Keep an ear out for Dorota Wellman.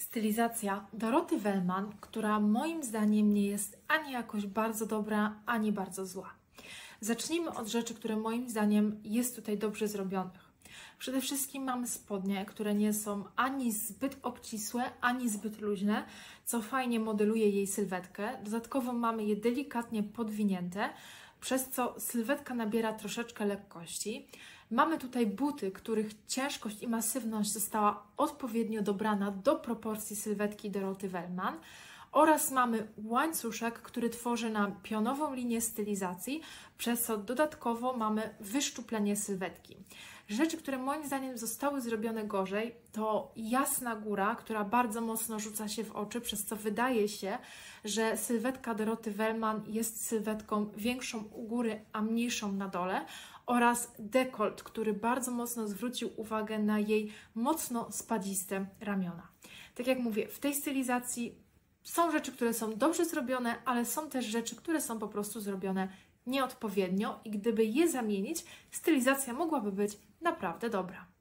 Stylizacja Doroty Wellman, która moim zdaniem nie jest ani jakoś bardzo dobra, ani bardzo zła. Zacznijmy od rzeczy, które moim zdaniem jest tutaj dobrze zrobionych. Przede wszystkim mamy spodnie, które nie są ani zbyt obcisłe, ani zbyt luźne, co fajnie modeluje jej sylwetkę. Dodatkowo mamy je delikatnie podwinięte, przez co sylwetka nabiera troszeczkę lekkości. Mamy tutaj buty, których ciężkość i masywność została odpowiednio dobrana do proporcji sylwetki Doroty Wellman oraz mamy łańcuszek, który tworzy nam pionową linię stylizacji, przez co dodatkowo mamy wyszczuplenie sylwetki. Rzeczy, które moim zdaniem zostały zrobione gorzej, to jasna góra, która bardzo mocno rzuca się w oczy, przez co wydaje się, że sylwetka Doroty Wellman jest sylwetką większą u góry, a mniejszą na dole, oraz dekolt, który bardzo mocno zwrócił uwagę na jej mocno spadziste ramiona. Tak jak mówię, w tej stylizacji są rzeczy, które są dobrze zrobione, ale są też rzeczy, które są po prostu zrobione nieodpowiednio i gdyby je zamienić, stylizacja mogłaby być naprawdę dobra.